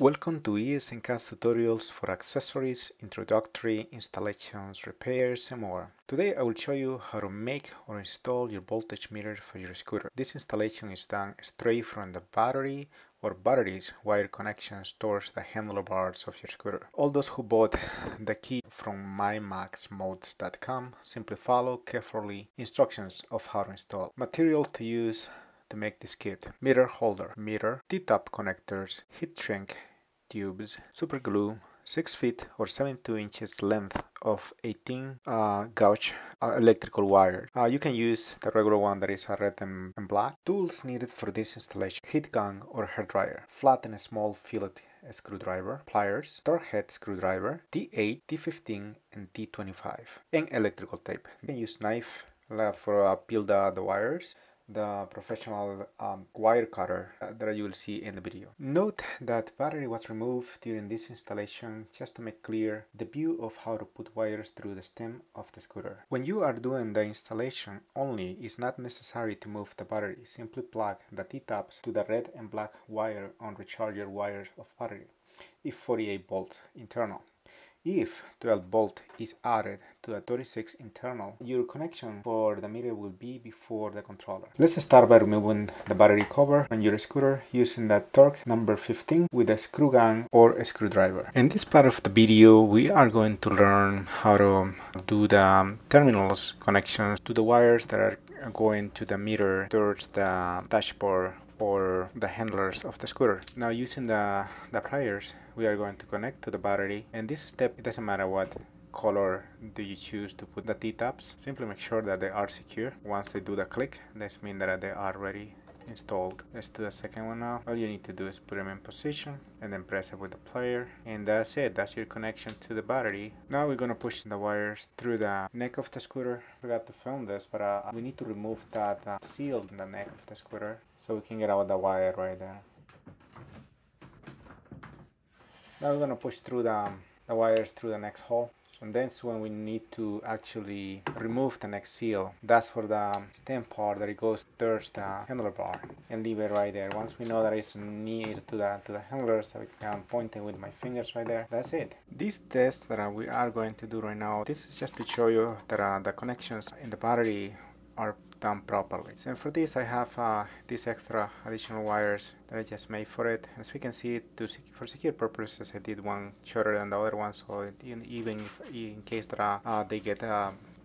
Welcome to ESNCast tutorials for accessories, introductory, installations, repairs and more. Today I will show you how to make or install your voltage meter for your scooter. This installation is done straight from the battery or batteries wire connections towards the handlebars of your scooter. All those who bought the kit from mymaxmodes.com simply follow carefully instructions of how to install. Material to use to make this kit: meter holder, meter, T-top connectors, heat shrink tubes, super glue, 6 feet or 72 inches length of 18 gauge electrical wire. You can use the regular one that is red and black. Tools needed for this installation: heat gun or hairdryer, flat and small fillet screwdriver, pliers, Torx head screwdriver, T8, T15 and T25, and electrical tape. You can use knife for peel the wires, the professional wire cutter that you will see in the video. Note that battery was removed during this installation just to make clear the view of how to put wires through the stem of the scooter. When you are doing the installation only, it's not necessary to move the battery. Simply plug the T-tops to the red and black wire on recharger wires of battery if 48 volts internal. If 12 volt is added to the 36 internal, your connection for the meter will be before the controller. Let's start by removing the battery cover on your scooter using the Torx number 15 with a screw gun or a screwdriver. In this part of the video, we are going to learn how to do the terminals connections to the wires that are going to the meter towards the dashboard or the handlers of the scooter. Now, using the pliers, we are going to connect to the battery. In this step, it doesn't matter what color do you choose to put the T-tops. Simply make sure that they are secure. Once they do the click, this means that they are already installed. Let's do the second one now. All you need to do is put them in position and then press it with the plier, and that's it. That's your connection to the battery. Now we're gonna push the wires through the neck of the scooter. I forgot to film this, but we need to remove that seal in the neck of the scooter so we can get out the wire right there. Now we're gonna push through the wires through the next hole. And that's when we need to actually remove the next seal. That's for the stem part that it goes towards the handlebar, and leave it right there. Once we know that it's near to the handler, so I can point it with my fingers right there. That's it. This test that we are going to do right now, this is just to show you that the connections in the battery are done properly. So for this, I have these extra additional wires that I just made for it. As we can see, for secure purposes, I did one shorter than the other one, so even if, in case that they get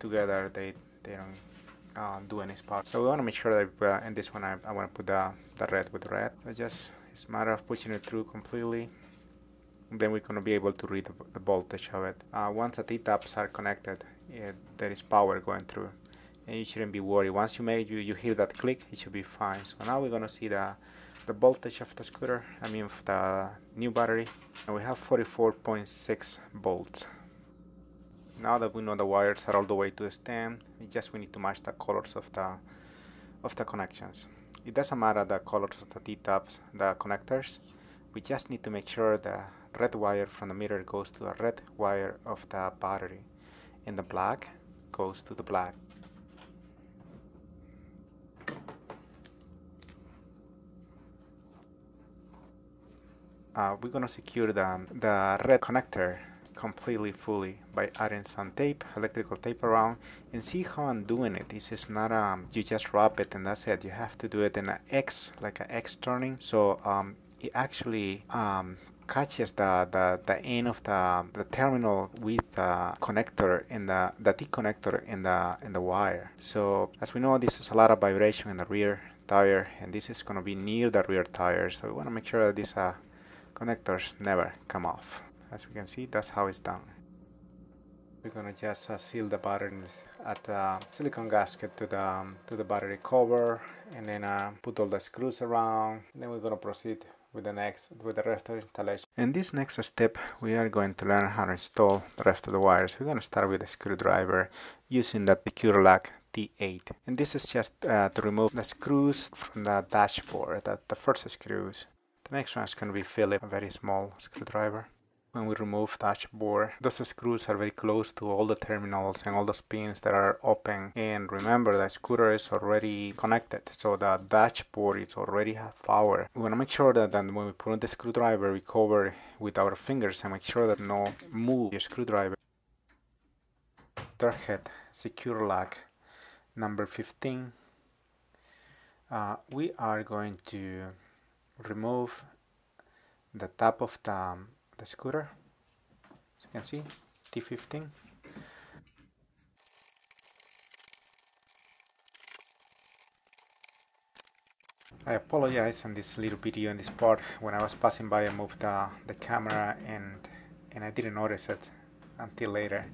together, they don't do any spark. So we want to make sure that in this one, I want to put the red with red. So just it's a matter of pushing it through completely. Then we're going to be able to read the voltage of it. Once the T-tops are connected, there is power going through. And you shouldn't be worried. Once you make you hear that click, it should be fine. So now we're gonna see the voltage of the scooter, I mean of the new battery, and we have 44.6 volts. Now that we know the wires are all the way to the stem, we need to match the colors of the connections. It doesn't matter the colors of the T-tops, the connectors. We just need to make sure the red wire from the meter goes to the red wire of the battery, and the black goes to the black. We're gonna secure the red connector completely fully by adding some tape, electrical tape around, and see how I'm doing it. This is not you just wrap it and that's it. You have to do it in an X, like an X turning, so it actually catches the end of the terminal with the connector and the T connector and the wire. So as we know, this is a lot of vibration in the rear tire, and this is gonna be near the rear tire. So we wanna make sure that this connectors never come off. As we can see, that's how it's done. We're gonna just seal the battery at a silicone gasket to the battery cover, and then put all the screws around. And then we're gonna proceed with the rest of the installation. In this next step, we are going to learn how to install the rest of the wires. We're gonna start with a screwdriver using the Torx T8, and this is just to remove the screws from the dashboard, the first screws. The next one is going to be Phillips, a very small screwdriver. when we remove thatch bore. Those screws are very close to all the terminals and all those pins that are open, and remember that scooter is already connected, so the thatch bore is already have power. We want to make sure that then when we put on the screwdriver, we cover with our fingers and make sure that no move your screwdriver. Torx head secure lock number 15. We are going to remove the top of the scooter, as you can see, T15. I apologize in this little video, in this part. When I was passing by, I moved the camera and I didn't notice it until later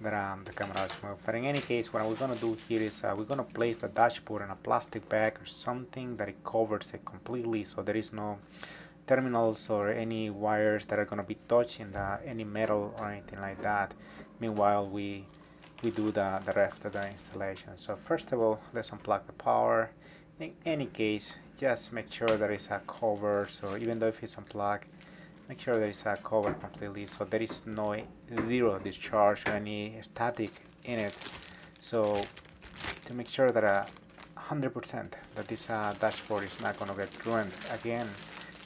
that the camera was moved. But in any case, what we're going to do here is we're going to place the dashboard in a plastic bag or something that it covers it completely, so there is no terminals or any wires that are going to be touching any metal or anything like that. Meanwhile, we do the rest of the installation. So first of all, let's unplug the power. In any case, just make sure there is a cover, so even though if it's unplugged, make sure there is a cover completely, so there is no zero discharge or any static in it. So to make sure that 100% that this dashboard is not going to get ruined. Again,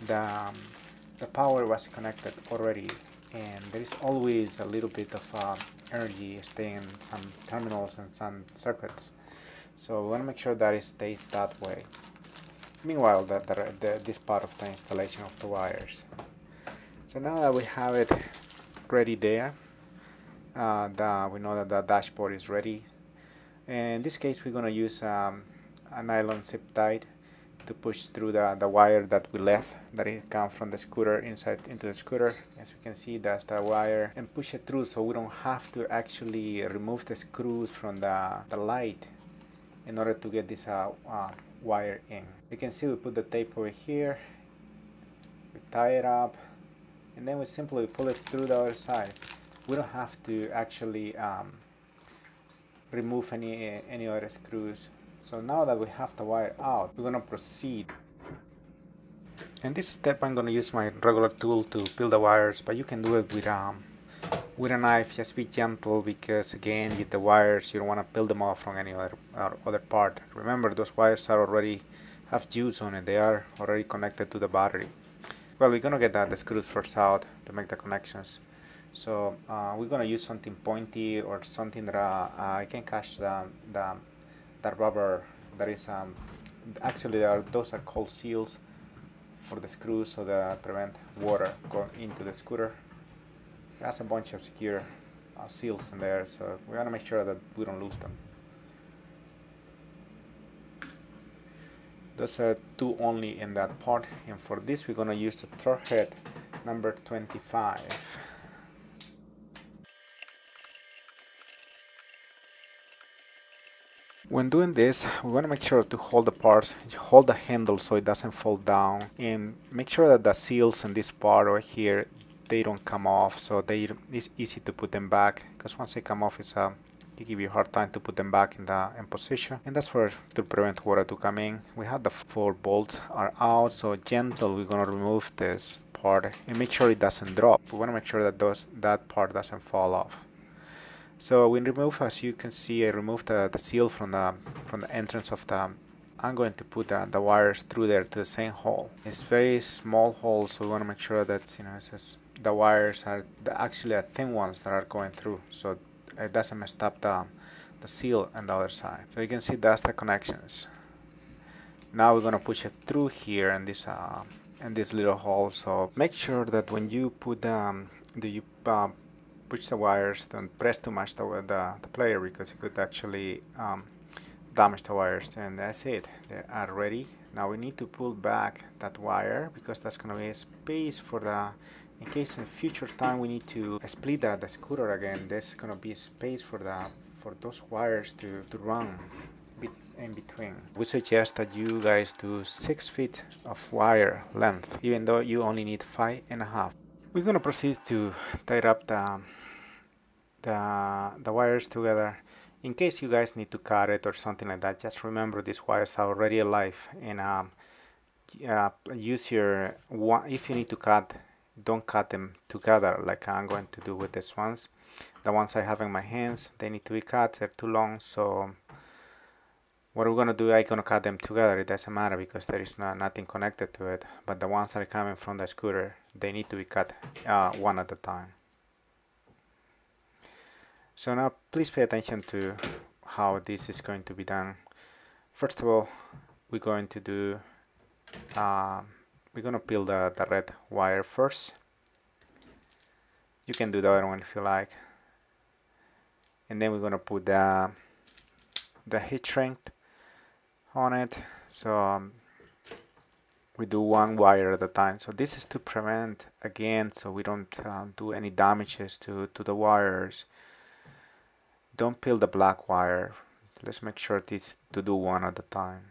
the power was connected already, and there is always a little bit of energy staying in some terminals and some circuits, so we want to make sure that it stays that way. Meanwhile, this part of the installation of the wires. So now that we have it ready there, we know that the dashboard is ready. And in this case, we're going to use a nylon zip tie to push through the wire that we left, that it come from the scooter inside into the scooter. As you can see, that's the wire, and push it through, so we don't have to actually remove the screws from the light in order to get this wire in. You can see we put the tape over here, we tie it up, and then we simply pull it through the other side. We don't have to actually remove any other screws. So now that we have the wire out, we're going to proceed. In this step, I'm going to use my regular tool to peel the wires, but you can do it with a knife. Just be gentle, because again, with the wires, you don't want to peel them off from any other part. Remember, those wires are already have juice on it. They are already connected to the battery. Well, we're going to get the screws first out to make the connections. So we're going to use something pointy or something that I can catch that rubber that is actually those are called seals for the screws, so that prevent water going into the scooter. It has a bunch of secure seals in there, so we want to make sure that we don't lose them. Those are two only in that part, and for this we're going to use the Torx head number 25. When doing this, we want to make sure to hold the parts, hold the handle so it doesn't fall down, and make sure that the seals in this part over here, they don't come off, so it's easy to put them back, because once they come off, it give you a hard time to put them back in position. And that's to prevent water to come in. We have the 4 bolts are out, so gentle, we're going to remove this part and make sure it doesn't drop. We want to make sure that that part doesn't fall off. So we remove, as you can see, I removed the seal from the entrance of the. I'm going to put the wires through there to the same hole. It's very small hole, so we want to make sure that the wires are actually thin ones that are going through, so it doesn't mess up the seal on the other side. So you can see that's the connections. Now we're going to push it through here in this little hole. So make sure that when you put push the wires, don't press too much the player, because it could actually damage the wires. And that's it, they are ready. Now we need to pull back that wire, because that's going to be a space for in case in future time we need to split the scooter again, there's going to be space for those wires to run in between. We suggest that you guys do 6 feet of wire length, even though you only need 5.5. We're going to proceed to tie up the wires together. In case you guys need to cut it or something like that, just remember these wires are already alive, and use if you need to cut don't cut them together like I'm going to do with these ones. The ones I have in my hands, they need to be cut, they're too long, so what we're gonna do, I'm gonna cut them together. It doesn't matter because there is nothing connected to it, but the ones that are coming from the scooter, they need to be cut one at a time. So now please pay attention to how this is going to be done. First of all, we're going to do we're gonna peel the red wire first. You can do the other one if you like, and then we're gonna put the heat shrink on it. So we do one wire at a time. So this is to prevent, again, so we don't do any damages to the wires. Don't peel the black wire. Let's make sure this to do one at a time.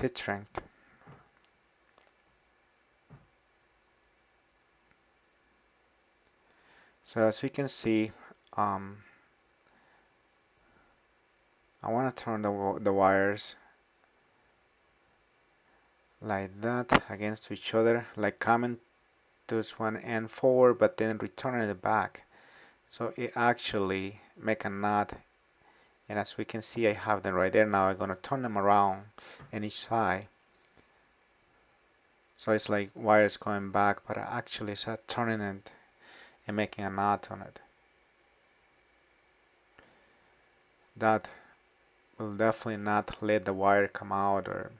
Heat shrink. So as we can see, I want to turn the wires like that against each other, like coming to this one end forward, but then returning it back. So it actually make a knot, and as we can see, I have them right there. Now I'm gonna turn them around on each side. So it's like wires going back, but I actually start turning it and making a knot on it. That will definitely not let the wire come out, or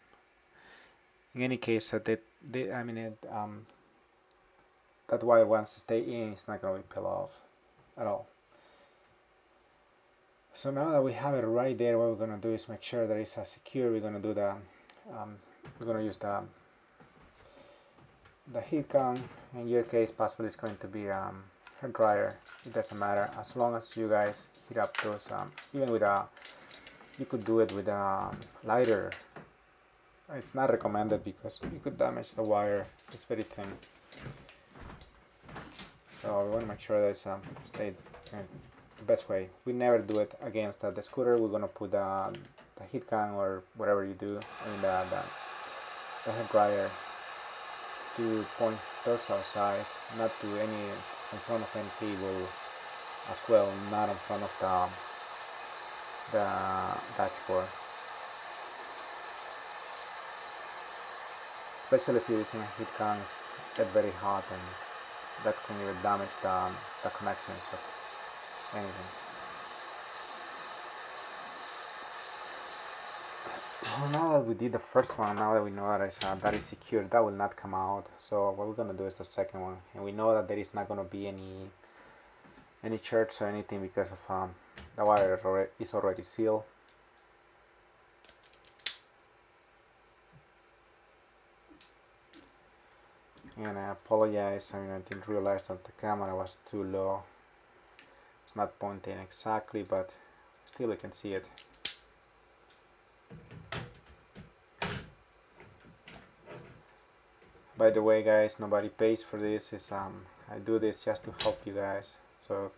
in any case that that wire wants to stay in. It's not going to peel off at all. So now that we have it right there, what we're going to do is make sure that it's secure. We're going to do the we're going to use the heat gun. In your case, possibly it's going to be hair dryer. It doesn't matter, as long as you guys heat up those. Even with a, you could do it with a lighter. It's not recommended because you could damage the wire. It's very thin. So we want to make sure that it's stayed the best way. We never do it against the scooter. We're gonna put the heat gun or whatever you do in the hair dryer. To point towards outside, not to any in front of any table as well, not in front of the dashboard. Especially if you're using heat guns, get very hot, and that can even damage the connections of anything. Now that we did the first one, now that we know that is secure, that will not come out. So what we're gonna do is the second one, and we know that there is not gonna be any chirps or anything because of the wire is already sealed. And I apologize, I didn't realize that the camera was too low. It's not pointing exactly, but still you can see it. By the way, guys, nobody pays for this. It's, I do this just to help you guys. So,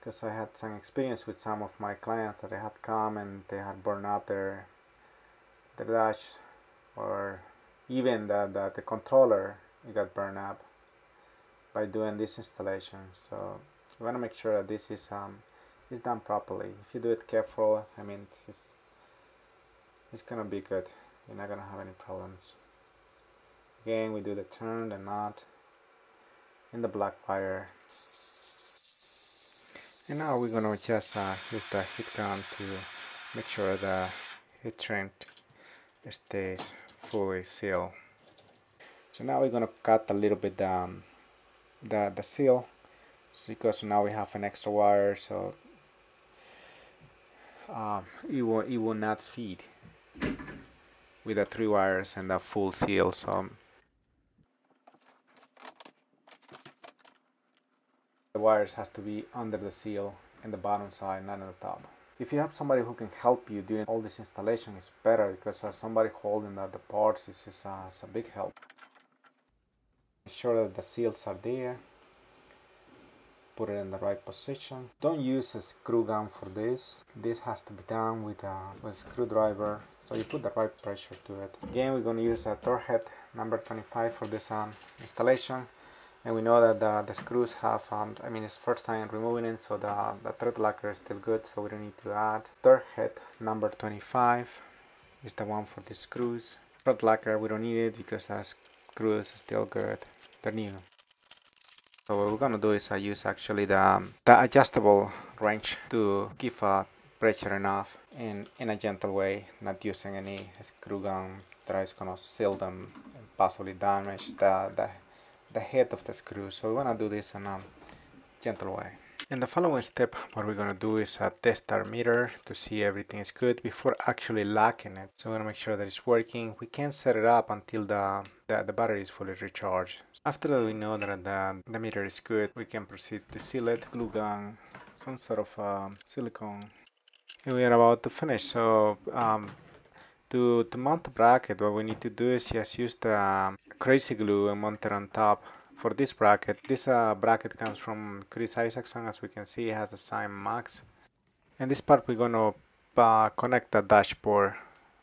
because I had some experience with some of my clients that I had come and they had burned up their dash, or even the controller. It got burned up by doing this installation. So you want to make sure that this is done properly. If you do it careful, it's gonna be good. You're not gonna have any problems. Again, we do the turn, the knot, and the black wire. And now we're gonna just use the heat gun to make sure the heat shrink stays fully sealed. So now we're gonna cut a little bit the seal, because now we have an extra wire, so it will not feed with the three wires and the full seal. So the wires has to be under the seal and the bottom side, not on the top. If you have somebody who can help you during all this installation, it's better, because somebody holding the parts, this is a big help. Make sure that the seals are there. put it in the right position. Don't use a screw gun for this. This has to be done with a screwdriver, so you put the right pressure to it. Again, we're going to use a Torx head number 25 for this installation. And we know that the screws have, I mean, it's first time removing it, so the thread locker is still good, so we don't need to add. Torx head number 25 is the one for the screws. Thread locker, we don't need it because the screws are still good, they're new. So what we're gonna do is I use actually the adjustable wrench to give pressure enough and in a gentle way, not using any screw gun that is gonna seal them and possibly damage the head of the screw. So we want to do this in a gentle way. In the following step, what we're going to do is test our meter to see everything is good before actually locking it. So we're going to make sure that it's working. We can't set it up until the battery is fully recharged. After that, we know that the meter is good, we can proceed to seal it, glue gun, some sort of silicone. And we are about to finish. So to mount the bracket, what we need to do is just use the crazy glue and mount it on top. For this bracket, this bracket comes from Chris Isaacson. As we can see, it has the sign Max. And this part, we're gonna connect the dashboard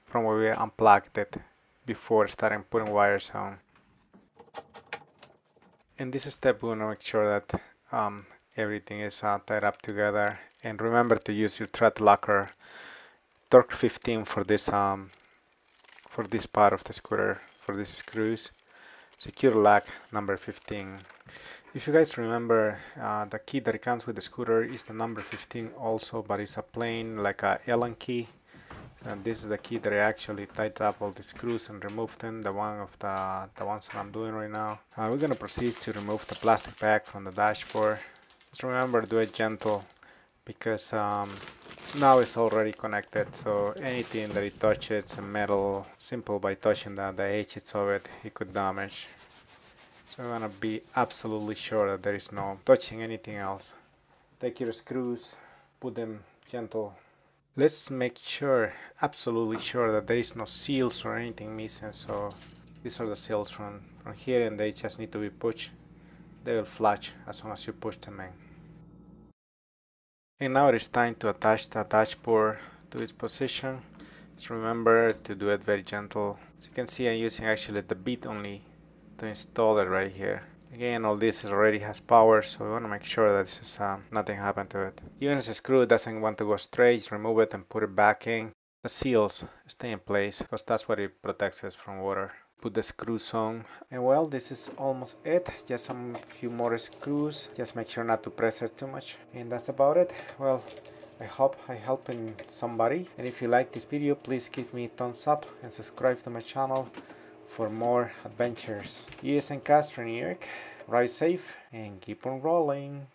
from where we unplugged it before starting putting wires on. In this step, we're gonna make sure that everything is tied up together. And remember to use your thread locker, Torx 15 for this part of the scooter, for these screws. Secure lock number 15. If you guys remember, the key that comes with the scooter is the number 15 also, but it's a plain like a Allen key, and this is the key that I actually tied up all the screws and removed them, the ones that I'm doing right now. We're gonna proceed to remove the plastic bag from the dashboard. Just remember, do it gentle, because now it's already connected, so anything that it touches, metal, simple by touching the edges of it, it could damage. So I want to be absolutely sure that there is no touching anything else. Take your screws, put them gentle. Let's make sure, absolutely sure, that there is no seals or anything missing. So these are the seals from here, and they just need to be pushed. They will flash as soon as you push them in. And now it is time to attach the dashboard to its position. Just remember to do it very gentle. As you can see, I'm using actually the bit only to install it right here. Again, all this already has power, so we want to make sure that this is, nothing happened to it. Even if the screw doesn't want to go straight, just remove it and put it back in. The seals stay in place because that's what it protects us from water. Put the screws on, and well, this is almost it. Just some few more screws. Just make sure not to press it too much, and that's about it. Well, I hope I helping somebody, and if you like this video, please give me a thumbs up and subscribe to my channel for more adventures. ESNCast from New York. Ride safe and keep on rolling.